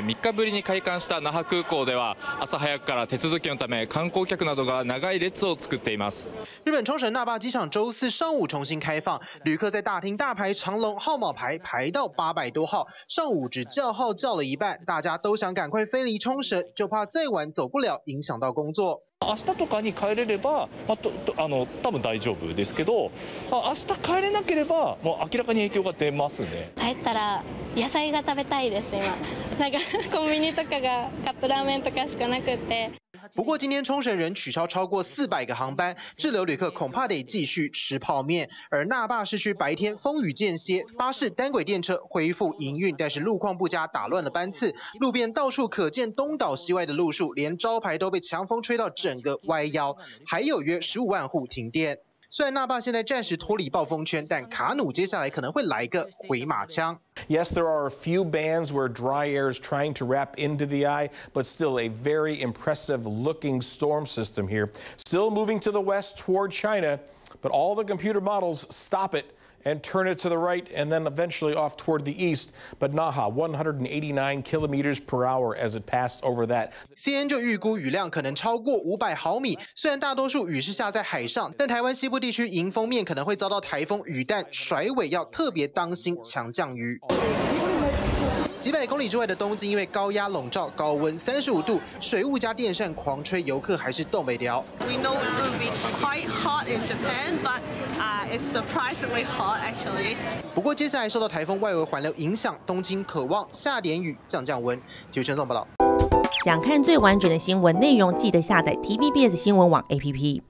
3日ぶりに開館した那覇空港では朝早くから手続きのため観光客などが長い列を作っています。日本冲绳那霸机场周四上午重新开放，旅客在大厅大排长龙，号码排到800多号，上午只叫号叫了一半，大家都想赶快飞离冲绳，就怕再晚走不了，影响到工作。明日とかに帰れれば、多分大丈夫ですけど、明日帰れなければもう明らかに影響が出ますね。帰ったら野菜が食べたいです今。なんかコンビニとかがカップラーメンとかしかなくて。不过今天冲绳人取消超过400个航班，滞留旅客恐怕得继续吃泡面。而那霸市区白天风雨间歇，巴士、单轨电车恢复营运，但是路况不佳，打乱了班次。路边到处可见东倒西歪的路树，连招牌都被强风吹到整个歪腰。还有约15万户停电。虽然那霸现在暂时脱离暴风圈，但卡努接下来可能会来个回马枪。Yes, there are a few bands where dry air is trying to wrap into the eye, but still a very impressive looking storm system here. Still moving to the west toward China, but all the computer models stop it and turn it to the right and then eventually off toward the east. But Naha, 189 kilometers per hour as it passed over that. CNN 就预估雨量可能超过500毫米。虽然大多数雨是下在海上，但台湾西部地区迎风面可能会遭到台风雨弹甩尾，要特别当心强降雨。几百公里之外的东京，因为高压笼罩，高温35度，水雾加电扇狂吹，游客还是冻未了。We know it will be quite hot in Japan, but it's surprisingly hot actually. 不过接下来受到台风外围环流影响，东京可望下点雨降温。体育陈总报道。想看最完整的新闻内容，记得下载 TVBS 新闻网 APP。